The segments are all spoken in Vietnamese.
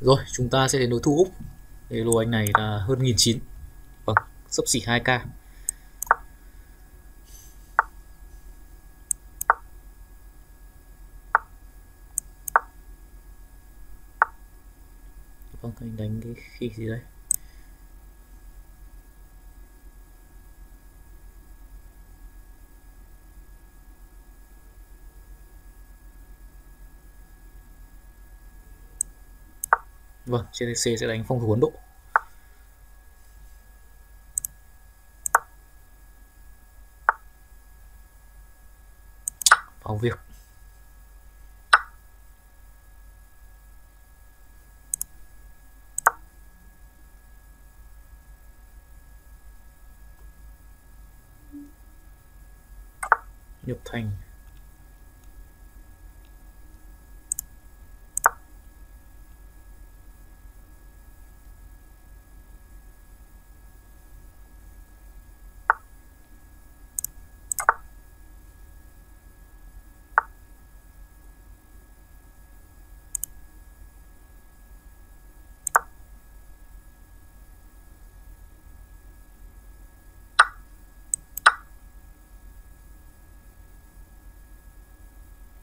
Rồi chúng ta sẽ đến đối thủ Úc. Để lô anh này là hơn 1.900, vâng, xấp xỉ 2k. Vâng, anh đánh cái khi gì đây? Vâng, CTC sẽ đánh phòng thủ Ấn Độ. Vào việc. Nhập thành.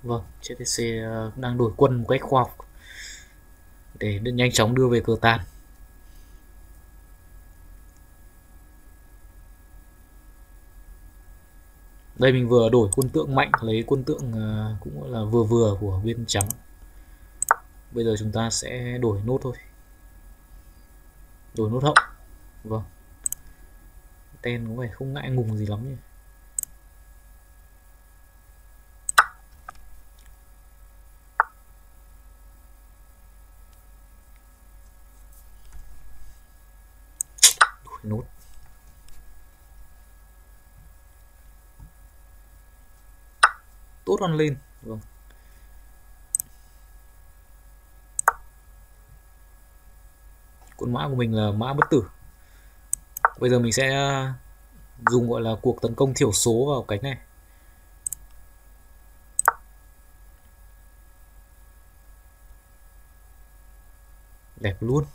Vâng, CTC đang đổi quân một cách khoa học để nhanh chóng đưa về cờ tàn. Đây mình vừa đổi quân tượng mạnh, lấy quân tượng cũng là vừa vừa của bên trắng. Bây giờ chúng ta sẽ đổi nốt thôi. Đổi nốt hậu. Vâng. Tên có vẻ không ngại ngùng gì lắm nhỉ. Nốt tốt ăn lên, vâng. Quân mã của mình là mã bất tử. Bây giờ mình sẽ dùng gọi là cuộc tấn công thiểu số vào cánh này. Đẹp luôn.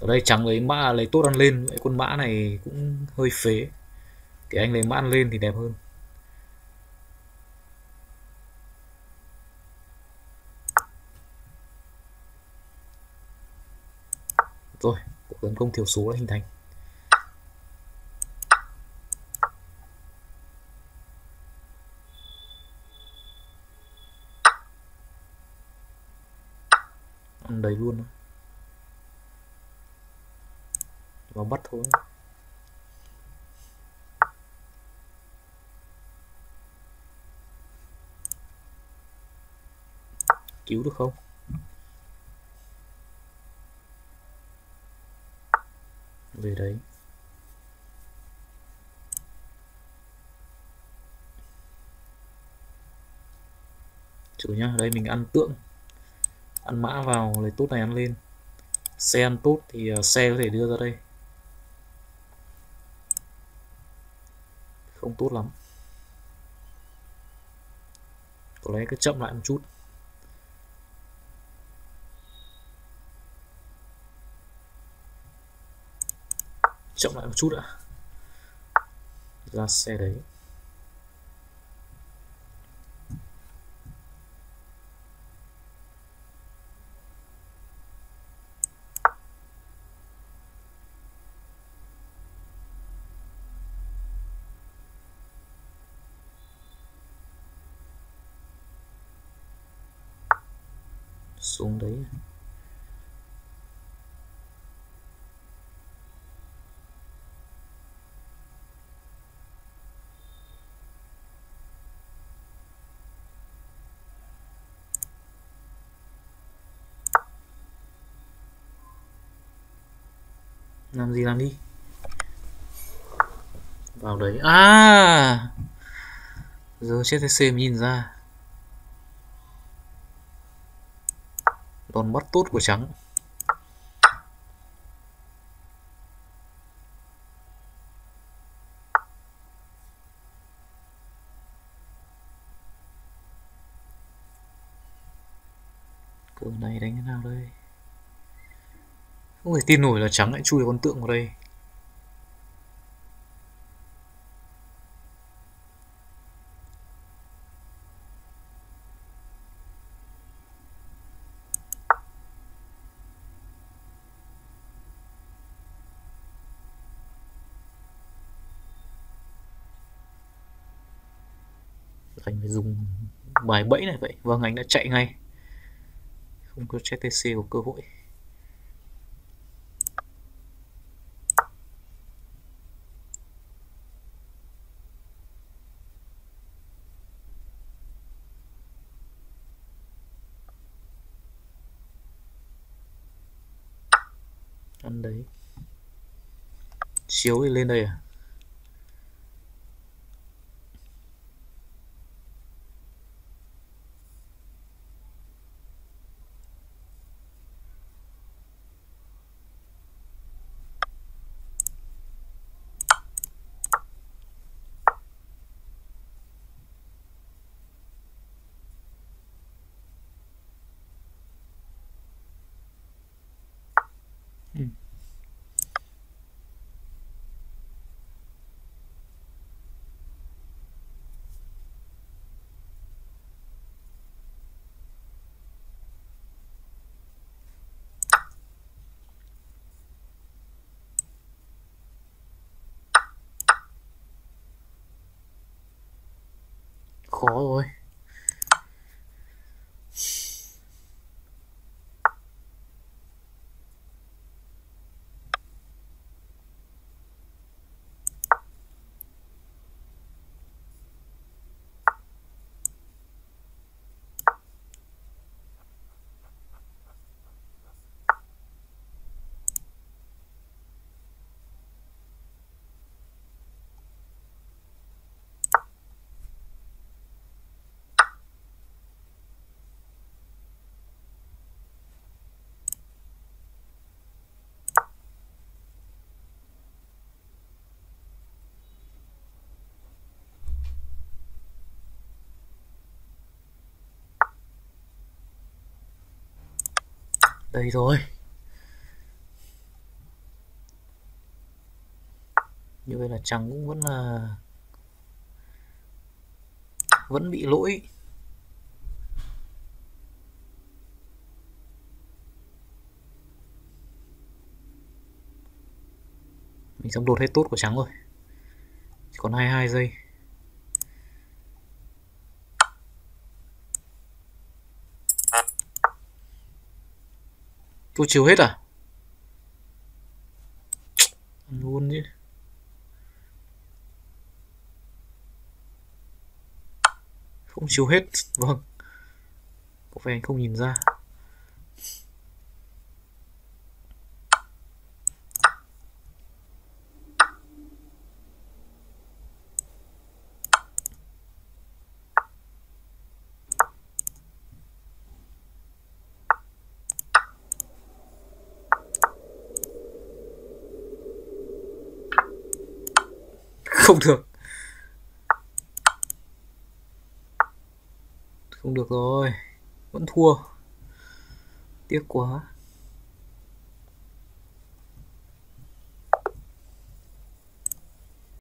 Ở đây trắng lấy mã lấy tốt ăn lên, quân mã này cũng hơi phế. Cái anh lấy mã ăn lên thì đẹp hơn. Rồi, cuộc tấn công thiểu số đã hình thành. Ăn đầy luôn đó. Vào bắt thôi. Cứu được không? Về đấy. Chữ nhá, ở đây mình ăn tượng. Ăn mã vào, lấy tốt này ăn lên. Xe ăn tốt thì xe có thể đưa ra đây. Không tốt lắm, có lẽ cứ chậm lại một chút. Chậm lại một chút đã. Ra xe đấy. Xuống đấy. Làm gì làm đi. Vào đấy. À, giờ chết CTC nhìn ra. Đòn bắt tốt của trắng. Phương này đánh thế nào đây? Không thể tin nổi là trắng lại chui con tượng vào đây. Anh phải dùng bài bẫy này vậy. Vâng, anh đã chạy ngay. Không có CTC của cơ hội. Ăn đấy. Chiếu thì lên đây à? Khó rồi. Đây rồi. Như vậy là trắng cũng vẫn bị lỗi. Mình xong đột hết tốt của trắng rồi. Chỉ còn 22 giây. Cô chiếu hết à? Ăn luôn chứ. Không chiếu hết, vâng. Có vẻ anh không nhìn ra. Không được. Không được rồi. Vẫn thua. Tiếc quá.